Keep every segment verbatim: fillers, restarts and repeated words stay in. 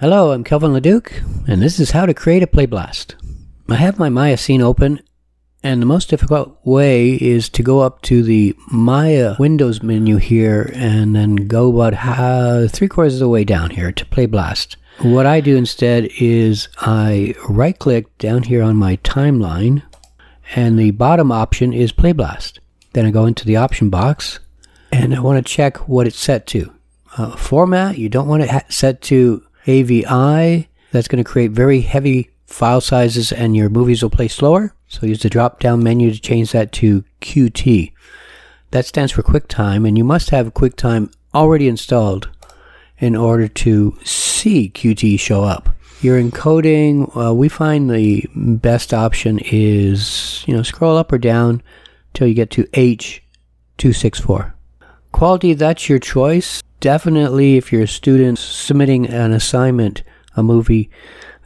Hello, I'm Kelvin Leduc, and this is how to create a PlayBlast. I have my Maya scene open, and the most difficult way is to go up to the Maya Windows menu here, and then go about how, three quarters of the way down here to PlayBlast. What I do instead is I right-click down here on my timeline, and the bottom option is PlayBlast. Then I go into the option box, and I want to check what it's set to. Uh, format, you don't want it ha set to A V I, that's going to create very heavy file sizes and your movies will play slower. So use the drop down menu to change that to Q T. That stands for QuickTime, and you must have QuickTime already installed in order to see Q T show up. Your encoding, uh, we find the best option is, you know, scroll up or down till you get to H two sixty-four. Quality, that's your choice. Definitely, if you're a student submitting an assignment, a movie,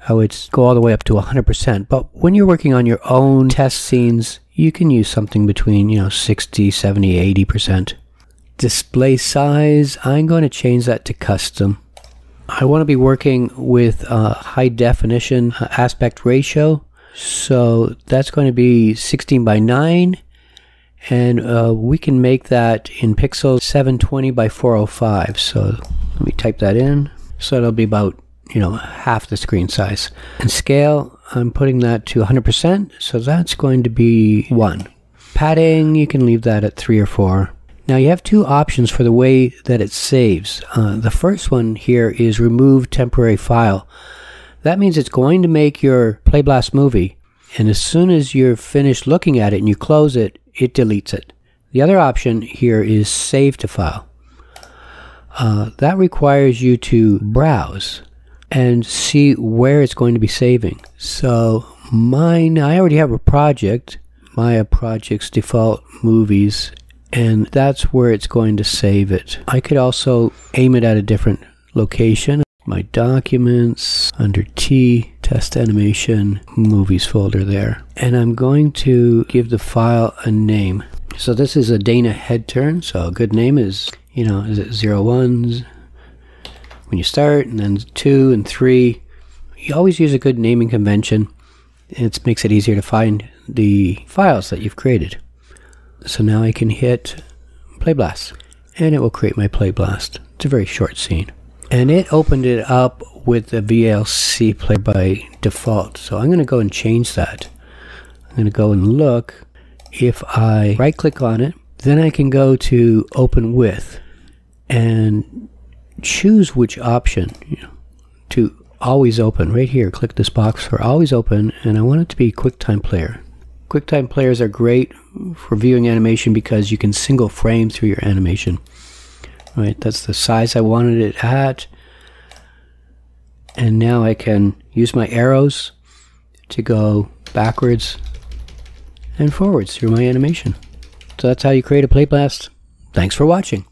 I would go all the way up to one hundred percent. But when you're working on your own test scenes, you can use something between, you know, sixty, seventy, eighty percent. Display size, I'm going to change that to custom. I want to be working with uh, high definition aspect ratio. So that's going to be sixteen by nine. And uh, we can make that in pixels seven twenty by four oh five. So let me type that in. So it'll be about, you know, half the screen size. And scale, I'm putting that to one hundred percent. So that's going to be one. Padding, you can leave that at three or four. Now you have two options for the way that it saves. Uh, the first one here is remove temporary file. That means it's going to make your PlayBlast movie. And as soon as you're finished looking at it and you close it, it deletes it. The other option here is save to file. Uh, that requires you to browse and see where it's going to be saving. So mine, I already have a project, Maya Projects Default Movies, and that's where it's going to save it. I could also aim it at a different location. My documents, under T, test animation, movies folder there. And I'm going to give the file a name. So this is a Dana head turn, so a good name is, you know, is it zero ones when you start, and then two and three. You always use a good naming convention. It makes it easier to find the files that you've created. So now I can hit PlayBlast, and it will create my PlayBlast. It's a very short scene. And it opened it up with the V L C player by default. So I'm going to go and change that. I'm going to go and look. If I right click on it, then I can go to open with and choose which option, you know, to always open. Right here, click this box for always open, and I want it to be QuickTime player. QuickTime players are great for viewing animation because you can single frame through your animation. Right, that's the size I wanted it at. And now I can use my arrows to go backwards and forwards through my animation. So that's how you create a PlayBlast. Thanks for watching.